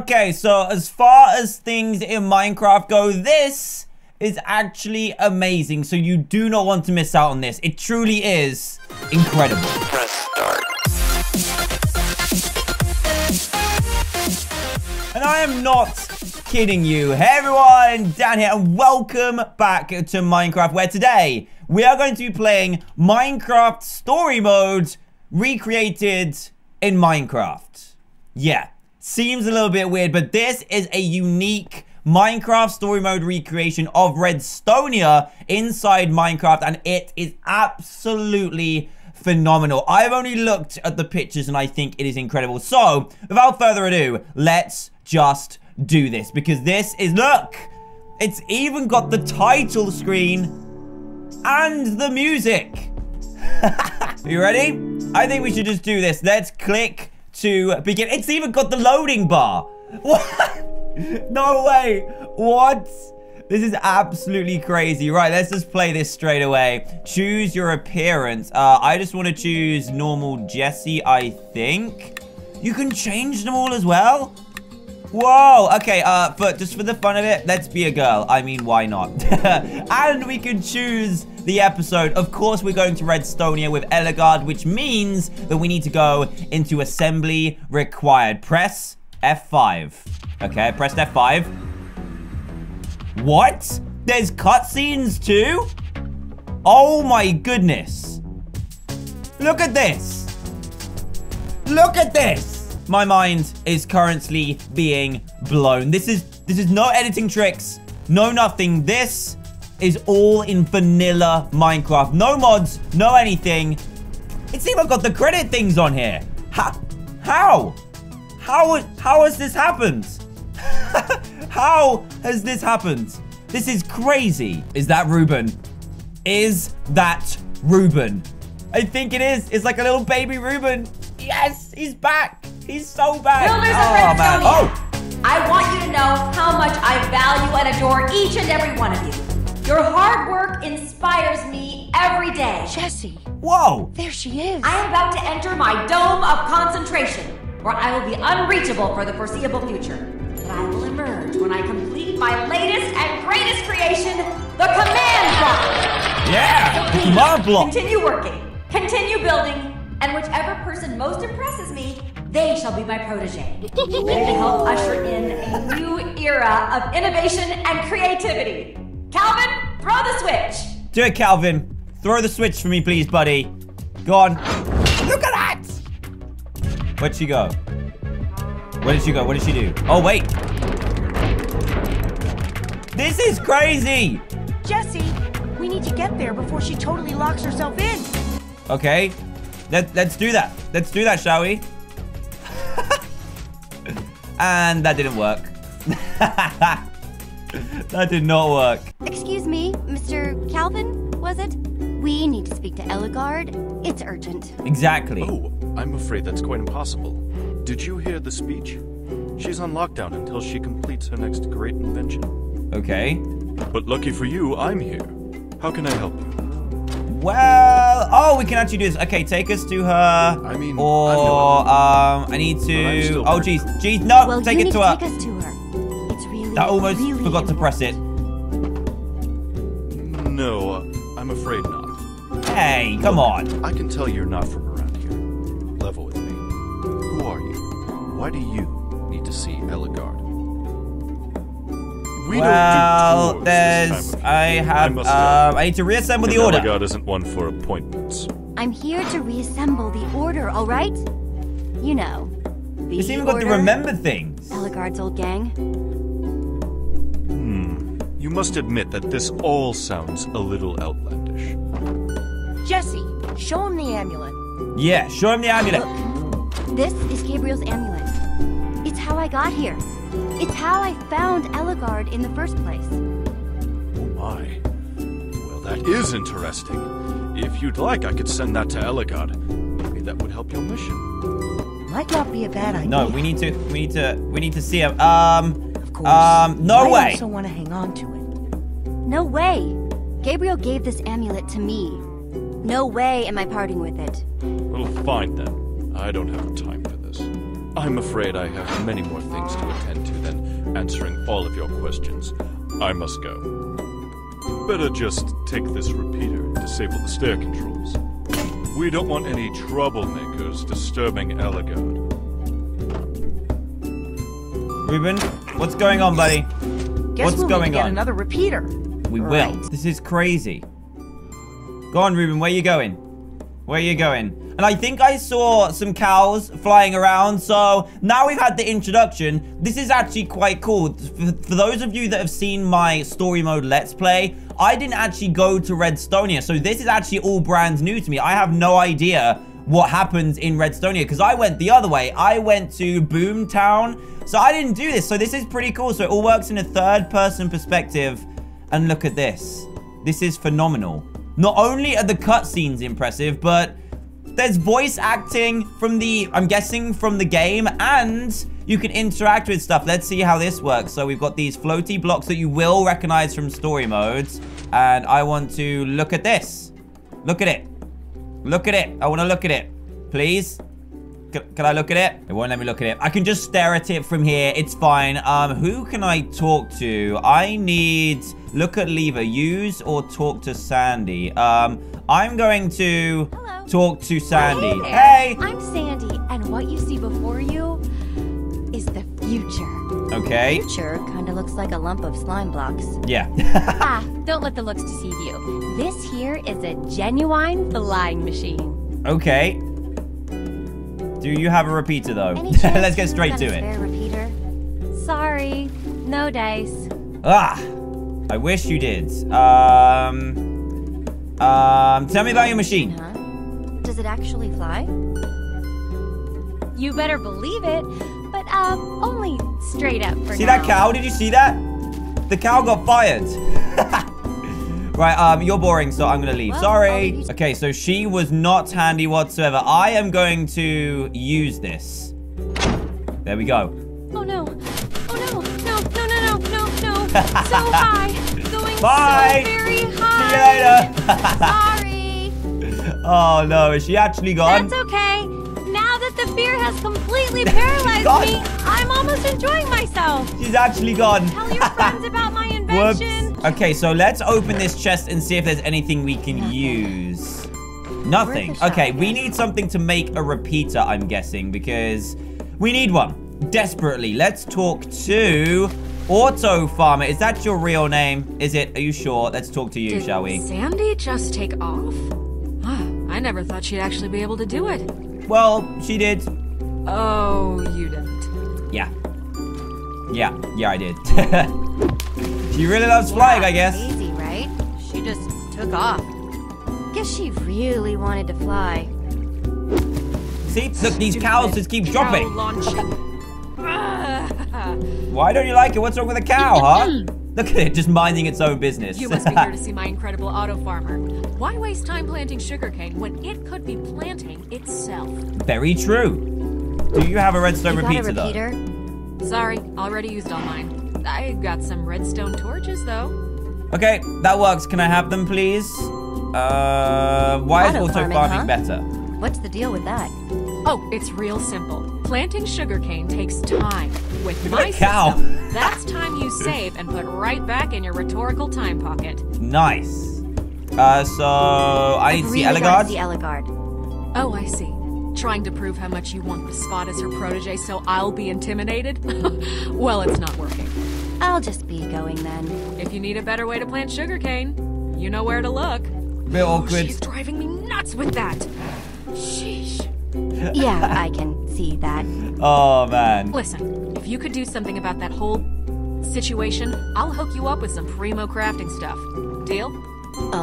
Okay, so as far as things in Minecraft go, this is actually amazing. So you do not want to miss out on this. It truly is incredible. Press start. And I am not kidding you. Hey everyone, Dan here, and welcome back to Minecraft, where today we are going to be playing Minecraft Story Mode recreated in Minecraft. Yeah, seems a little bit weird, but this is a unique Minecraft Story Mode recreation of Redstonia inside Minecraft, and it is absolutely phenomenal. I've only looked at the pictures and I think it is incredible. So, without further ado, let's just do this, because this is, look, it's even got the title screen and the music. You ready? I think we should just do this. Let's click to begin. It's even got the loading bar. What? No way. What? This is absolutely crazy. Right, let's just play this straight away. Choose your appearance. I just want to choose normal Jesse, I think. You can change them all as well? Whoa, okay, but just for the fun of it, let's be a girl. I mean, why not? And we can choose the episode. Of course, we're going to Redstonia with Ellegaard, which means that we need to go into assembly required. Press F5. Okay, press F5. What? There's cutscenes too? Oh my goodness. Look at this. Look at this. My mind is currently being blown. This is no editing tricks, no nothing. This is all in vanilla Minecraft. No mods, no anything. It's even got the credit things on here. How has this happened? How has this happened? This is crazy. Is that Reuben? Is that Reuben? I think it is. It's like a little baby Reuben. Yes, he's back. He's so back. Builders of Redstonia. Oh. I want you to know how much I value and adore each and every one of you. Your hard work inspires me every day. Jesse. Whoa. There she is. I am about to enter my dome of concentration, where I will be unreachable for the foreseeable future. But I will emerge when I complete my latest and greatest creation, the command block. Yeah, the command block. Continue working, continue building, and whichever person most impresses me, they shall be my protege. They can help usher in a new era of innovation and creativity. Calvin, throw the switch. Do it, Calvin. Throw the switch for me, please, buddy. Go on. Look at that. Where'd she go? Where did she go? What did she do? Oh, wait. This is crazy. Jesse, we need to get there before she totally locks herself in. Okay. Let's do that. Let's do that, shall we? And that didn't work. That did not work. Excuse me, Mr. Calvin, was it? We need to speak to Ellegaard. It's urgent. Exactly. Oh, I'm afraid that's quite impossible. Did you hear the speech? She's on lockdown until she completes her next great invention. Okay. But lucky for you, I'm here. How can I help you? Well, oh, we can actually do this. Okay, take us to her. I mean, or I need to. Oh, jeez, jeez, no, well, take it to her. Take us to her. It's really, I almost really forgot to press it. No, I'm afraid not. Hey, come on. I can tell you're not from around here. Level with me. Who are you? Why do you need to see Ellegaard? Well, there's... I need to reassemble the order. Ellegaard isn't one for appointments. I'm here to reassemble the order, all right? You know, the It's even got to remember things. Ellegaard's old gang. You must admit that this all sounds a little outlandish. Jesse, show him the amulet. Yeah, show him the amulet. Look. This is Gabriel's amulet. It's how I got here. It's how I found Ellegaard in the first place. Oh my. Well, that is interesting. If you'd like, I could send that to Ellegaard. Maybe that would help your mission. Might not be a bad idea. No, we need to see him. Of course. No way. I also want to hang on to it. No way. Gabriel gave this amulet to me. No way am I parting with it. Well, fine then. I don't have time for this. I'm afraid I have many more things to attend to than answering all of your questions. I must go. Better just take this repeater and disable the stair controls. We don't want any troublemakers disturbing Ellegaard. Reuben, what's going on, buddy? Guess what's going on? Another repeater. We will. This is crazy. Go on, Reuben. Where you going? Where you going? And I think I saw some cows flying around. So now we've had the introduction. This is actually quite cool. For those of you that have seen my story mode Let's Play, I didn't actually go to Redstonia. So this is actually all brand new to me. I have no idea what happens in Redstonia because I went the other way. I went to Boomtown. So I didn't do this. So this is pretty cool. So it all works in a third-person perspective. And look at this. This is phenomenal. Not only are the cutscenes impressive, but there's voice acting from the, I'm guessing, from the game, and you can interact with stuff. Let's see how this works. So we've got these floaty blocks that you will recognize from story modes, and I want to look at this. Look at it. Look at it. I want to look at it. Please? Can I look at it? It won't let me look at it. I can just stare at it from here. It's fine. Who can I talk to? I need... Look at lever. Use or talk to Sandy. I'm going to talk to Sandy. Hey, hey! I'm Sandy, and what you see before you is the future. Okay. The future kind of looks like a lump of slime blocks. Yeah. Don't let the looks deceive you. This here is a genuine flying machine. Okay. Do you have a repeater, though? Let's get straight to it. Repeater? Sorry, no dice. I wish you did. Tell me about your machine. Huh? Does it actually fly? You better believe it, but only straight up for now. See that cow? Did you see that? The cow got fired. Right, you're boring, so I'm gonna leave. Well, sorry. Okay, so she was not handy whatsoever. I am going to use this. There we go. Oh no. Oh no. No, no, no, no, no, no. So high. Going so very high. See you later. Sorry. Oh no, is she actually gone? That's okay. Now that the fear has completely paralyzed me, I'm almost enjoying myself. She's actually gone. Tell your friends about my invention. Whoops. Okay, so let's open this chest and see if there's anything we can use. Nothing. Okay, we need something to make a repeater, I'm guessing, because we need one. Desperately. Let's talk to Auto Farmer. Is that your real name? Is it? Are you sure? Let's talk to you, shall we? Did Sandy just take off? Oh, I never thought she'd actually be able to do it. Well, she did. Oh, you didn't. Yeah. Yeah. Yeah, I did. She really loves flying, I guess. Easy, right? She just took off. Guess she really wanted to fly. See, look, these cows just keep dropping. Why don't you like it? What's wrong with a cow, huh? Look at it, just minding its own business. You must be here to see my incredible Auto Farmer. Why waste time planting sugarcane when it could be planting itself? Very true. Do you have a redstone repeater, though? Sorry, already used all mine. I got some redstone torches, though. Okay, that works. Can I have them, please? Why is auto farming better? What's the deal with that? Oh, it's real simple. Planting sugarcane takes time. With my system, that's time you save and put right back in your rhetorical time pocket. Nice. So I need to see Ellegaard. Oh, I see. Trying to prove how much you want the spot as her protege, so I'll be intimidated? Well, it's not working. I'll just be going then. If you need a better way to plant sugarcane, you know where to look. Bit awkward. She's driving me nuts with that. Sheesh. Yeah, I can see that. Oh, man. Listen, if you could do something about that whole situation, I'll hook you up with some primo crafting stuff. Deal?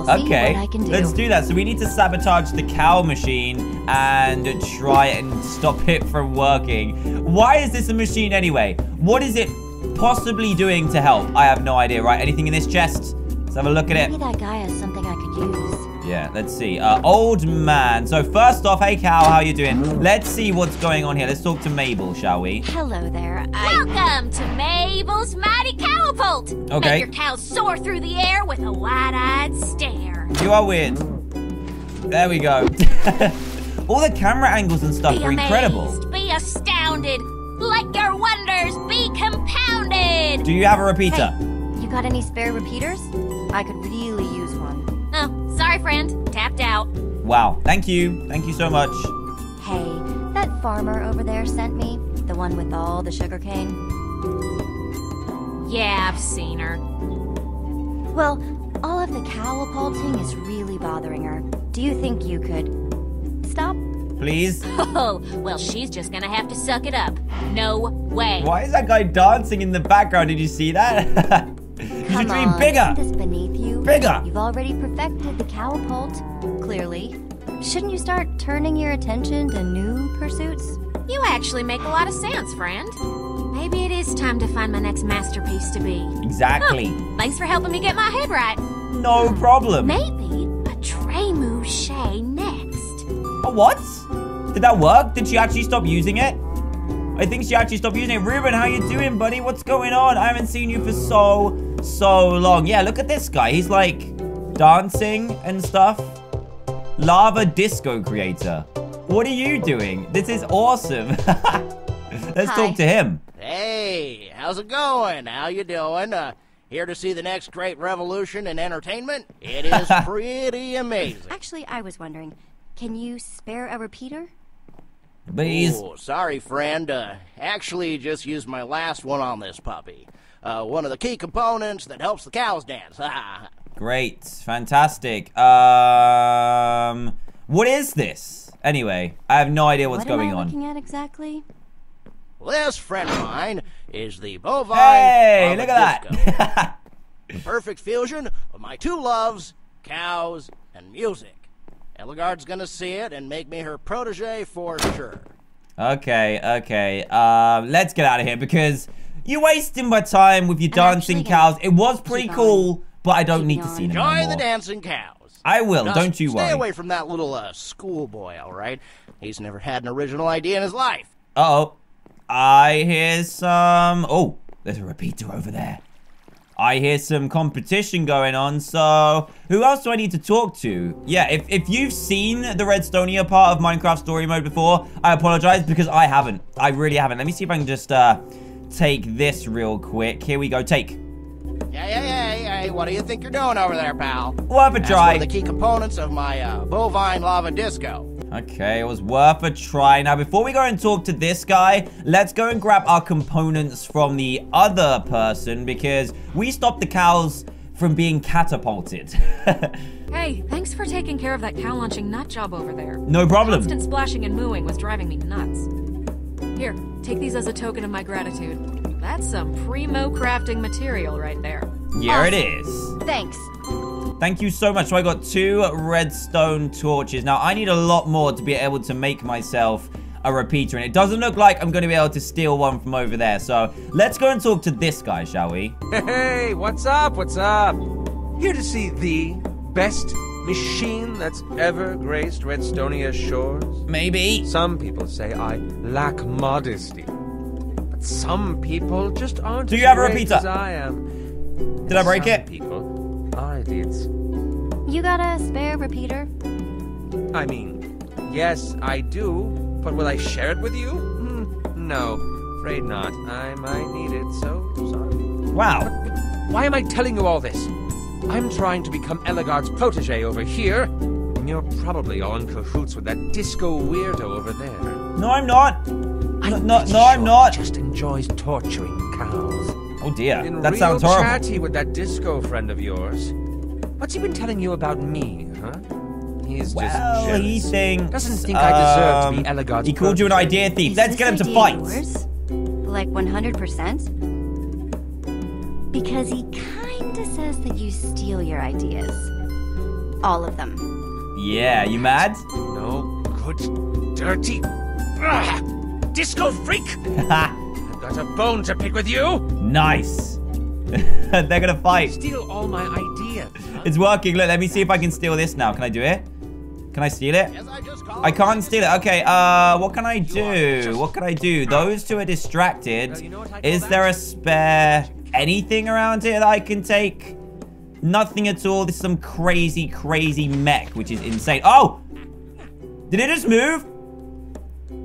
Okay, let's do that. So we need to sabotage the cow machine and try and stop it from working. Why is this a machine anyway? What is it possibly doing to help? I have no idea. Right, anything in this chest? Let's have a look at it. Maybe that guy has something I could use. Yeah, let's see. Old man. So first off, hey cow, how you doing? Let's see what's going on here. Let's talk to Mabel, shall we? Hello there. Welcome to Mabel's Mighty Cowapult. Okay. Make your cows soar through the air with a wide-eyed stare. You are weird. There we go. All the camera angles and stuff are incredible. Be amazed, be astounded. compounded. Let your wonders be compounded. Do you have a repeater? Hey, you got any spare repeaters? I could really use one. Oh, sorry, friend. Tapped out. Wow. Thank you. Thank you so much. Hey, that farmer over there sent me. The one with all the sugarcane. Yeah, I've seen her. Well, all of the cowl pelting is really bothering her. Do you think you could stop? Please? Oh, well, she's just gonna have to suck it up. No way. Why is that guy dancing in the background? Did you see that? You should dream bigger. Isn't this beneath you? Bigger. You've already perfected the cowl pelt, clearly. Shouldn't you start turning your attention to new pursuits? You actually make a lot of sense, friend. Maybe it is time to find my next masterpiece to be. Exactly. Oh, thanks for helping me get my head right. No problem. Maybe a trémouchet next. A what? Did that work? Did she actually stop using it? I think she actually stopped using it. Reuben, how you doing, buddy? What's going on? I haven't seen you for so long. Yeah, look at this guy. He's like dancing and stuff. Lava Disco creator. What are you doing? This is awesome. Let's talk to him. Hey, how's it going? How you doing? Here to see the next great revolution in entertainment? It is pretty amazing. Actually, I was wondering, can you spare a repeater? Please. Oh, sorry, friend. Actually, just used my last one on this puppy. One of the key components that helps the cows dance. Great. Fantastic. What is this? Anyway, I have no idea what's going on. What am I looking at exactly? This friend of mine is the bovine. Hey, look at that. The perfect fusion of my two loves, cows and music. Ellegaard's gonna see it and make me her protege for sure. Okay, okay. Let's get out of here because you're wasting my time with your dancing cows. It was pretty cool, but I don't need to see them anymore. Enjoy the dancing cows. I will, don't you worry. Stay away from that little schoolboy, all right? He's never had an original idea in his life. Uh-oh. I hear some... Oh, there's a repeater over there. I hear some competition going on, so who else do I need to talk to? Yeah, if you've seen the Redstonia part of Minecraft Story Mode before, I apologize because I haven't. I really haven't. Let me see if I can just take this real quick. Here we go. Take. Hey, what do you think you're doing over there, pal? Worth a try. That's one of the key components of my bovine lava disco. Okay, it was worth a try. Now, before we go and talk to this guy, let's go and grab our components from the other person because we stopped the cows from being catapulted. Hey, thanks for taking care of that cow launching nut job over there. No problem. Constant splashing and mooing was driving me nuts. Here, take these as a token of my gratitude. That's some primo crafting material right there. Here it is. Thanks. Thank you so much. So I got 2 redstone torches. Now, I need a lot more to be able to make myself a repeater. And it doesn't look like I'm going to be able to steal one from over there. So let's go and talk to this guy, shall we? Hey, what's up? What's up? Here to see the best machine that's ever graced Redstonia's shores. Maybe. Some people say I lack modesty. But some people just aren't as great as I am. Did I break it? You got a spare repeater? I mean, yes, I do, but will I share it with you? No, afraid not. I might need it, so sorry. Wow. But why am I telling you all this? I'm trying to become Ellegaard's protege over here, and you're probably all in cahoots with that disco weirdo over there. No, I'm not. I'm not. He just enjoys torturing cows. Oh dear, that sounds horrible. Real chatty with that disco friend of yours. What's he been telling you about me, huh? He's just jealous. Doesn't think I deserve to be Ellegaard's. He called you an idea thief. Let's get him to fight. Yours? Like 100%? Because he kinda says that you steal your ideas. All of them. Yeah, you mad? No good, dirty, disco freak! I've got a bone to pick with you! Nice. They're gonna fight. Steal all my ideas. It's working. Look, let me see if I can steal this now. Can I do it? Can I steal it? I can't steal it. Okay, what can I do? What can I do? Those two are distracted. Is there a spare anything around here that I can take? Nothing at all. This is some crazy, crazy mech, which is insane. Oh! Did it just move?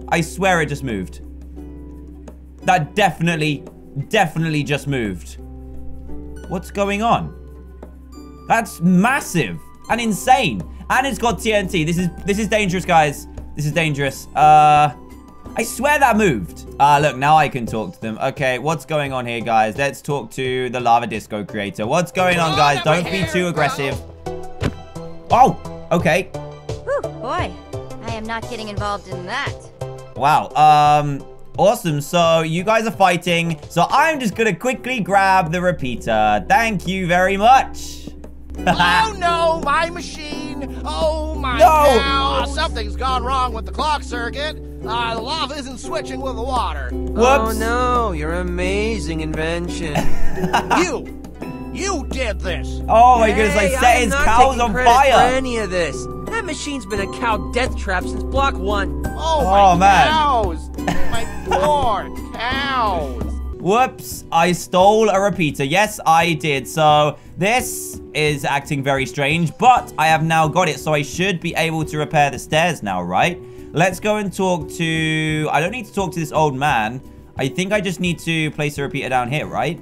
I swear it just moved. That definitely just moved. What's going on? That's massive and insane. And it's got TNT. This is dangerous, guys. This is dangerous. I swear that moved. Look, now I can talk to them. Okay, what's going on here, guys? Let's talk to the Lava Disco creator. What's going on, guys? Don't be too aggressive. Oh, okay. Whew, boy, I am not getting involved in that. Wow, awesome. So you guys are fighting. So I'm just gonna quickly grab the repeater. Thank you very much. Oh no, my machine. Oh my God. Something's gone wrong with the clock circuit. The lava isn't switching with the water. Whoops. Oh no, your amazing invention. You did this. Oh my goodness, I set his cows on fire. For any of this. That machine's been a cow death trap since block one. Oh my cows. My poor cows. Whoops, I stole a repeater. Yes, I did. So this is acting very strange, but I have now got it. So I should be able to repair the stairs now, right? Let's go and talk to... I don't need to talk to this old man. I think I just need to place a repeater down here, right?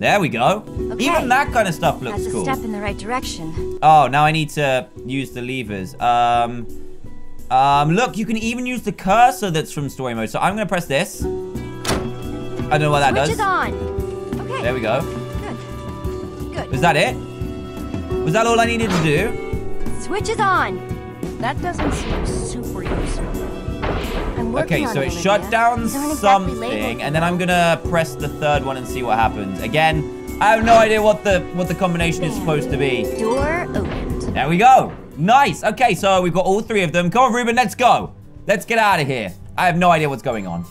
There we go. Okay. Even that kind of stuff looks cool. That's a step in the right direction. Oh, now I need to use the levers. Look, you can even use the cursor that's from story mode. So I'm going to press this. I don't know what that does. Switch is on. Okay. There we go. Good. Good. Was that it? Was that all I needed to do? Switch is on. That doesn't seem super useful. I'm working on it. Okay, so it shut down something, and then I'm gonna press the third one and see what happens. Again, I have no idea what the combination is supposed to be. Door opened. There we go. Nice. Okay, so we've got all three of them. Come on, Reuben, let's go. Let's get out of here. I have no idea what's going on.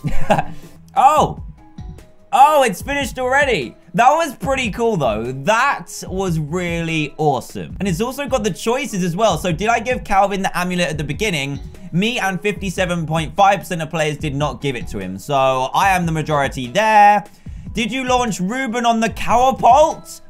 Oh, it's finished already. That was pretty cool, though. That was really awesome. And it's also got the choices as well. So did I give Calvin the amulet at the beginning? Me and 57.5% of players did not give it to him. So I am the majority there. Did you launch Reuben on the cowapult?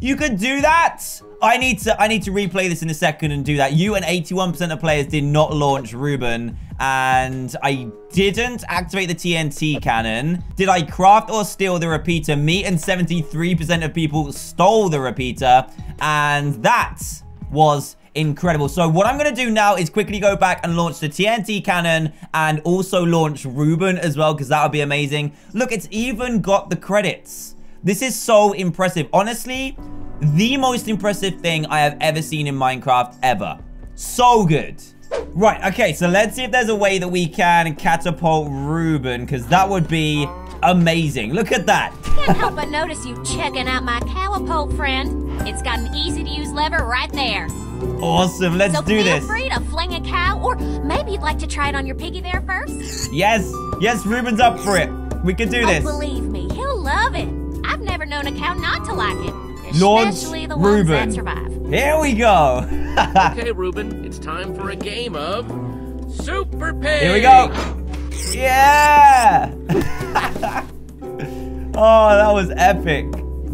You could do that? I need to replay this in a second and do that. You and 81% of players did not launch Reuben. And I didn't activate the TNT cannon. Did I craft or steal the repeater? Me and 73% of people stole the repeater. And that was incredible. So what I'm going to do now is quickly go back and launch the TNT cannon and also launch Reuben as well, because that would be amazing. Look, it's even got the credits. This is so impressive. Honestly, the most impressive thing I have ever seen in Minecraft ever. So good. Right, okay, so let's see if there's a way that we can catapult Reuben, because that would be amazing. Look at that. Can't help but notice you checking out my catapult, friend. It's got an easy-to-use lever right there. Awesome, let's do this. So feel free to fling a cow, or maybe you'd like to try it on your piggy there first. Yes, Reuben's up for it. We can do this. Oh, believe me, he'll love it. I've never known a cow not to like it. Especially the ones that survive. Here we go. Okay, Reuben, it's time for a game of Super Pig. Here we go. Yeah. Oh, that was epic.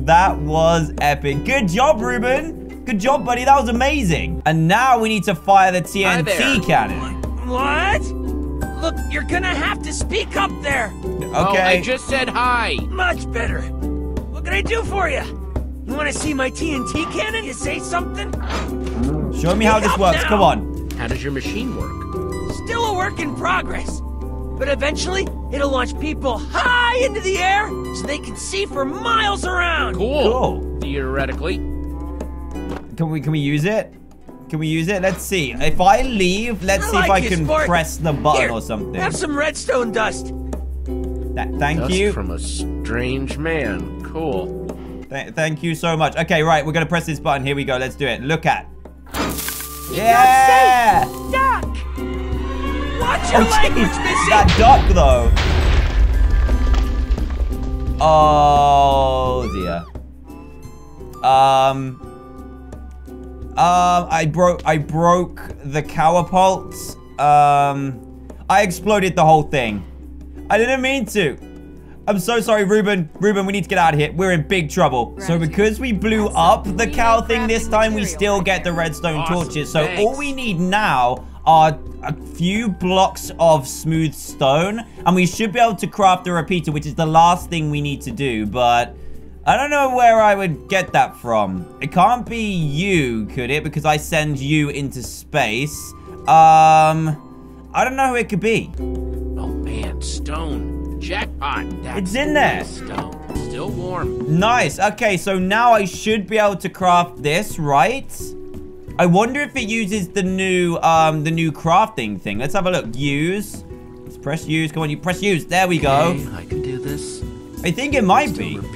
That was epic. Good job, Reuben. Good job, buddy. That was amazing. And now we need to fire the TNT cannon. What? Look, you're going to have to speak up there. Okay. Oh, I just said hi. Much better. What can I do for you? You want to see my TNT cannon? You say something? Show me how this works. Come on. How does your machine work? Still a work in progress. But eventually, it'll launch people high into the air so they can see for miles around. Cool. Theoretically. Can we use it? Can we use it? Let's see. If I leave, let's see if I can press the button or something. Have some redstone dust. Thank you. Dust from a strange man. Cool. Thank you so much. Okay, right, we're gonna press this button. Here we go. Let's do it. Look at. Yeah! Duck! Watch your language, Missy! That duck, though. Oh dear. I broke the cowapult. I exploded the whole thing. I didn't mean to. I'm so sorry, Reuben. Reuben, we need to get out of here. We're in big trouble. So because we blew up the cow thing this time, we still get the redstone torches. So all we need now are a few blocks of smooth stone, and we should be able to craft a repeater, which is the last thing we need to do, but I don't know where I would get that from. It can't be you, could it? Because I send you into space. I don't know who it could be. Oh man, stone. Jackpot. It's in there. Stone. Still warm. Nice. Okay, so now I should be able to craft this, right? I wonder if it uses the new crafting thing. Let's have a look. Use. Let's press use. Come on, you press use. There we go. Okay, I can do this. I think it might be. Redstone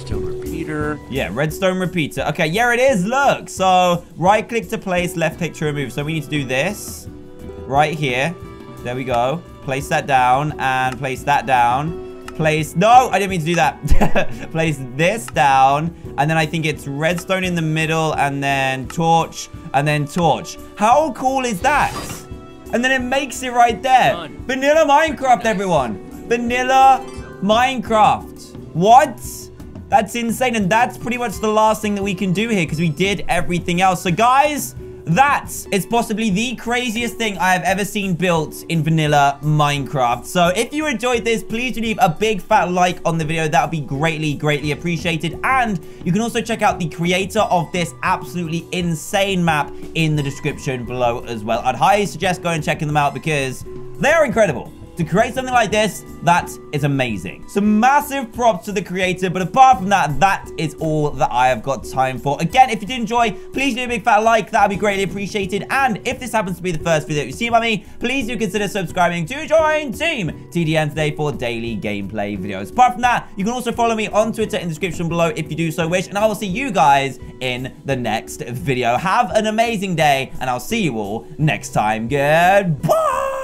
repeater, Yeah, redstone repeater. Okay, yeah, it is. Look. So right click to place, left click to remove. So we need to do this right here. There we go. Place that down and place that down. Place, no, I didn't mean to do that. Place this down, and then I think it's redstone in the middle, and then torch, and then torch. How cool is that? And then it makes it right there. Vanilla Minecraft, everyone. Vanilla Minecraft. What? That's insane, and that's pretty much the last thing that we can do here, because we did everything else. So, guys, that is possibly the craziest thing I have ever seen built in vanilla Minecraft. So if you enjoyed this, please do leave a big fat like on the video. That would be greatly, greatly appreciated. And you can also check out the creator of this absolutely insane map in the description below as well. I'd highly suggest going and checking them out because they are incredible. To create something like this, that is amazing. So massive props to the creator, but apart from that, that is all that I have got time for. Again, if you did enjoy, please do a big fat like. That would be greatly appreciated. And if this happens to be the first video you see by me, please do consider subscribing to join TeamTDM today for daily gameplay videos. Apart from that, you can also follow me on Twitter in the description below if you do so wish. And I will see you guys in the next video. Have an amazing day, and I'll see you all next time. Goodbye!